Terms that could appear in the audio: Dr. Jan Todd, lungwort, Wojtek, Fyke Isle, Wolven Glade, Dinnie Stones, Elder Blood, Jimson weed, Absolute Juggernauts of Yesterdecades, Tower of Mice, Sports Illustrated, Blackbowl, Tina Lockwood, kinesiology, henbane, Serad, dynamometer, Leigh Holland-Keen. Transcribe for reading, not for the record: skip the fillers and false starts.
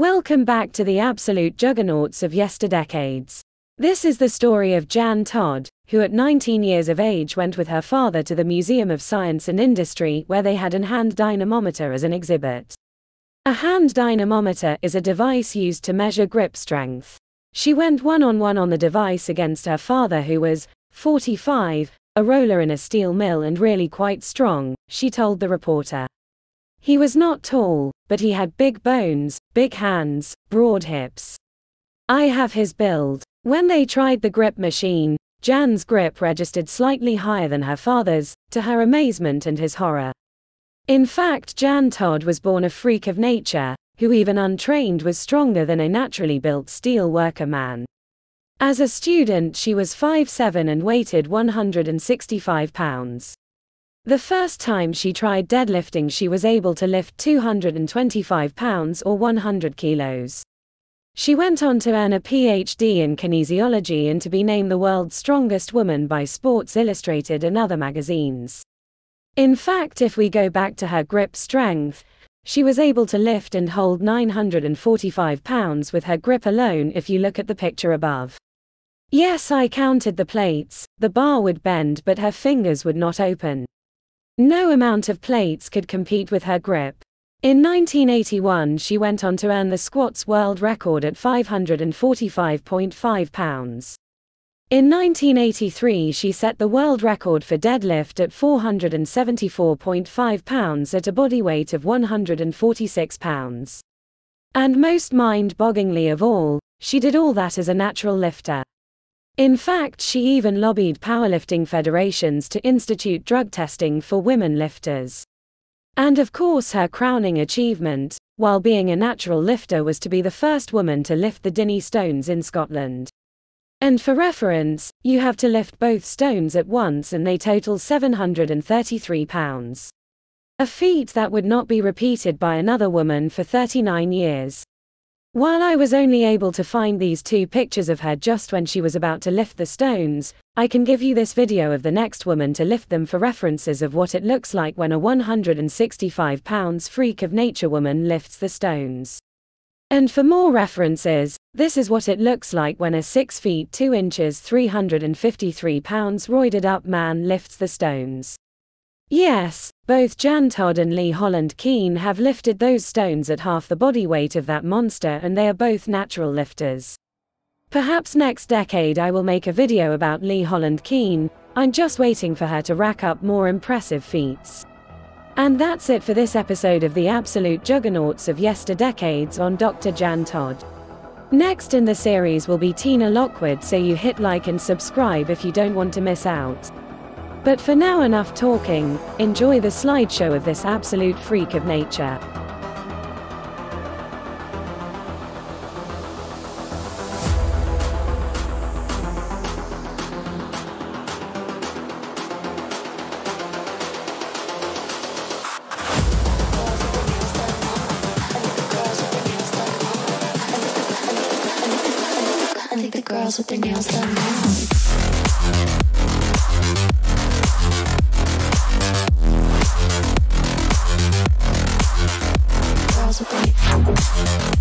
Welcome back to the Absolute Juggernauts of Yesterdecades. This is the story of Jan Todd, who at 19 years of age went with her father to the Museum of Science and Industry, where they had a hand dynamometer as an exhibit. A hand dynamometer is a device used to measure grip strength. She went one-on-one on the device against her father, who was 45, a roller in a steel mill and really quite strong, she told the reporter. He was not tall, but he had big bones, big hands, broad hips. I have his build. When they tried the grip machine, Jan's grip registered slightly higher than her father's, to her amazement and his horror. In fact, Jan Todd was born a freak of nature, who even untrained was stronger than a naturally built steel worker man. As a student, she was 5'7" and weighted 165 pounds. The first time she tried deadlifting, she was able to lift 225 pounds or 100 kilos. She went on to earn a PhD in kinesiology and to be named the world's strongest woman by Sports Illustrated and other magazines. In fact, if we go back to her grip strength, she was able to lift and hold 945 pounds with her grip alone if you look at the picture above. Yes, I counted the plates, the bar would bend but her fingers would not open. No amount of plates could compete with her grip. In 1981 she went on to earn the squats world record at 545.5 pounds. In 1983 she set the world record for deadlift at 474.5 pounds at a body weight of 146 pounds. And most mind-bogglingly of all, she did all that as a natural lifter. In fact, she even lobbied powerlifting federations to institute drug testing for women lifters. And of course, her crowning achievement, while being a natural lifter, was to be the first woman to lift the Dinnie Stones in Scotland. And for reference, you have to lift both stones at once and they total 733 pounds. A feat that would not be repeated by another woman for 39 years. While I was only able to find these two pictures of her just when she was about to lift the stones, I can give you this video of the next woman to lift them for references of what it looks like when a 165 pounds freak of nature woman lifts the stones. And for more references, this is what it looks like when a 6 feet 2 inches 353 pounds roided up man lifts the stones. Yes, both Jan Todd and Leigh Holland-Keen have lifted those stones at half the body weight of that monster, and they are both natural lifters. Perhaps next decade I will make a video about Leigh Holland-Keen. I'm just waiting for her to rack up more impressive feats. And that's it for this episode of the Absolute Juggernauts of Yesterdecades on Dr. Jan Todd. Next in the series will be Tina Lockwood, so you hit like and subscribe if you don't want to miss out. But for now, enough talking, enjoy the slideshow of this absolute freak of nature. I think the girls with their nails done now. Girls with their nails.